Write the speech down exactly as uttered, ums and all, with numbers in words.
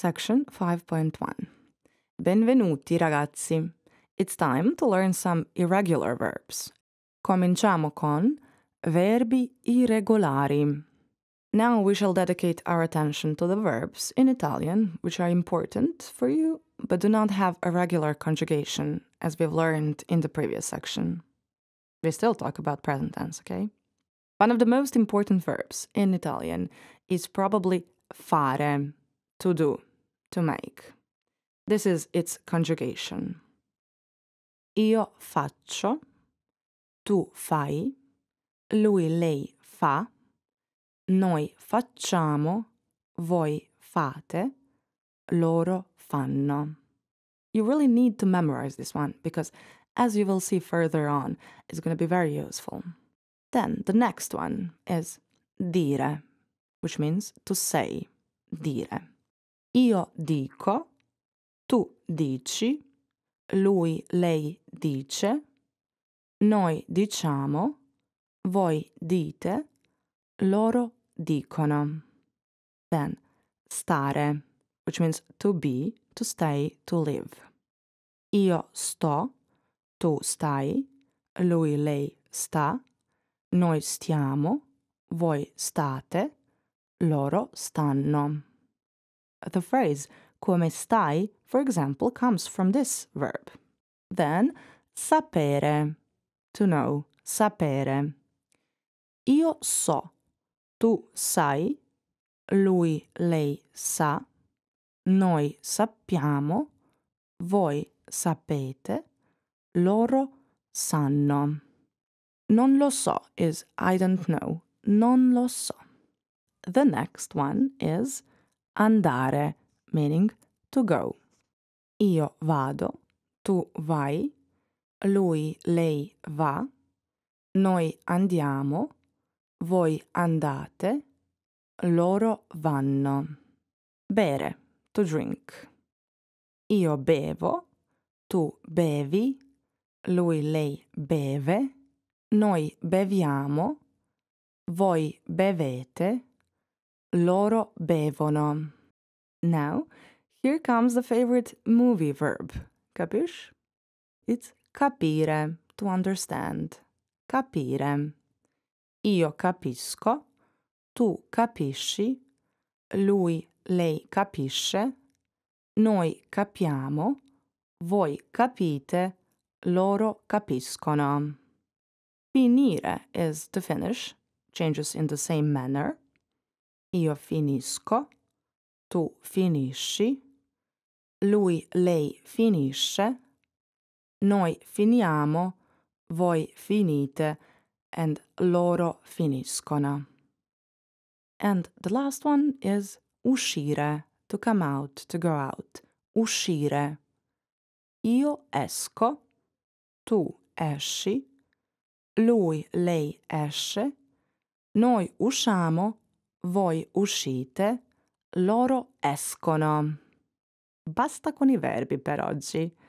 Section five point one. Benvenuti, ragazzi. It's time to learn some irregular verbs. Cominciamo con verbi irregolari. Now we shall dedicate our attention to the verbs in Italian, which are important for you, but do not have a regular conjugation, as we've learned in the previous section. We still talk about present tense, okay? One of the most important verbs in Italian is probably fare, to do, to make. This is its conjugation. Io faccio, tu fai, lui, lei fa, noi facciamo, voi fate, loro fanno. You really need to memorize this one because, as you will see further on, it's going to be very useful. Then the next one is dire, which means to say, dire. Io dico, tu dici, lui, lei dice, noi diciamo, voi dite, loro dicono. Then, stare, which means to be, to stay, to live. Io sto, tu stai, lui, lei sta, noi stiamo, voi state, loro stanno. The phrase come stai, for example, comes from this verb. Then, sapere, to know, sapere. Io so, tu sai, lui, lei sa, noi sappiamo, voi sapete, loro sanno. Non lo so is I don't know, non lo so. The next one is andare, meaning to go. Io vado, tu vai, lui, lei va, noi andiamo, voi andate, loro vanno. Bere, to drink. Io bevo, tu bevi, lui, lei beve, noi beviamo, voi bevete, loro bevono. Now, here comes the favorite movie verb. Capisci? It's capire, to understand. Capire. Io capisco, tu capisci, lui, lei capisce, noi capiamo, voi capite, loro capiscono. Finire is to finish, changes in the same manner. Io finisco, tu finisci, lui, lei finisce, noi finiamo, voi finite, and loro finiscono. And the last one is uscire, to come out, to go out. Uscire. Io esco, tu esci, lui, lei esce, noi usciamo, voi uscite, loro escono. Basta con i verbi per oggi.